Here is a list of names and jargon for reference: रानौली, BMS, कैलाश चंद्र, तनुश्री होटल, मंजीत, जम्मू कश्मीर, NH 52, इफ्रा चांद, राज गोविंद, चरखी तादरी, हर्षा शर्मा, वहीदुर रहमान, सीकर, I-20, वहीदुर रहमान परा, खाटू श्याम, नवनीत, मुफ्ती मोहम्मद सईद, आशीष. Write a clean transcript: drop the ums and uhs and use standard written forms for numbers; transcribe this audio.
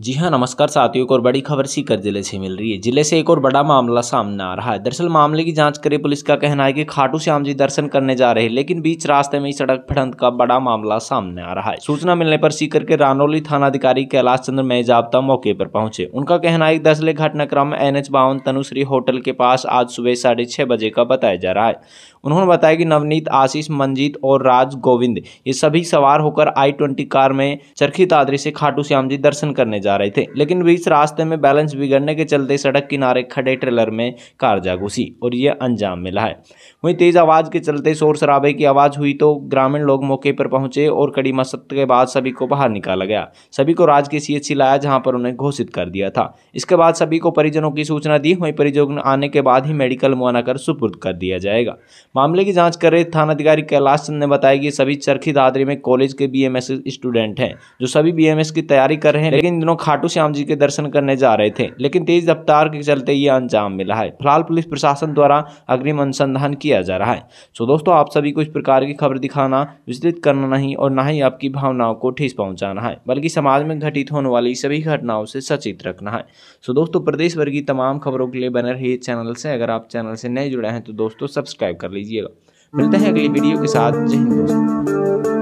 जी हाँ, नमस्कार साथियों। एक और बड़ी खबर सीकर जिले से मिल रही है। जिले से एक और बड़ा मामला सामने आ रहा है। दरअसल मामले की जांच करे पुलिस का कहना है कि खाटू श्याम जी दर्शन करने जा रहे हैं, लेकिन बीच रास्ते में ही सड़क फिड़ंत का बड़ा मामला सामने आ रहा है। सूचना मिलने पर सीकर के रानौली थानाधिकारी कैलाश चंद्र में जाब्ता मौके पर पहुंचे। उनका कहना है कि दरअसल घटनाक्रम NH 52 तनुश्री होटल के पास आज सुबह 6:30 बजे का बताया जा रहा है। उन्होंने बताया कि नवनीत, आशीष, मंजीत और राज गोविंद ये सभी सवार होकर I-20 कार में चरखी तादरी से खाटू श्याम जी दर्शन करने जा रहे थे, लेकिन बीच रास्ते में बैलेंस बिगड़ने के चलते सड़क किनारे खड़े ट्रेलर में कार जा घुसी और यह अंजाम मिला है। वहीं तेज आवाज के चलते शोर शराबे की आवाज हुई तो ग्रामीण लोग मौके पर पहुंचे और कड़ी मशक्कत के बाद सभी को बाहर निकाला गया। सभी को राज के CH लाया, जहां पर उन्हें घोषित कर दिया था। इसके बाद सभी को परिजनों की सूचना दी। वहीं परिजन आने के बाद ही मेडिकल मुआयना कर सुपुर्द कर दिया जाएगा। मामले की जांच कर रहे थानाधिकारी कैलाश चंद्र ने बताया कि सभी चरखी दादरी में कॉलेज के BMS स्टूडेंट हैं, जो सभी BMS की तैयारी कर रहे हैं, लेकिन दोनों खाटू श्याम जी के दर्शन करने जा रहे थे, लेकिन तेज रफ्तार के चलते ये अंजाम मिला है। फिलहाल पुलिस प्रशासन द्वारा अग्रिम अनुसंधान किया जा रहा है। सो दोस्तों, आप सभी को इस प्रकार की खबर दिखाना, विचलित करना नहीं और ना ही आपकी भावनाओं को ठेस पहुंचाना है, बल्कि समाज में घटित होने वाली सभी घटनाओं से सचेत रखना है। सो दोस्तों, प्रदेश भर की तमाम खबरों के लिए बने रहिए चैनल से। अगर आप चैनल से नए जुड़े हैं तो दोस्तों सब्सक्राइब कर लीजिएगा। मिलते हैं अगली वीडियो के साथ। जय हिंद दोस्तों।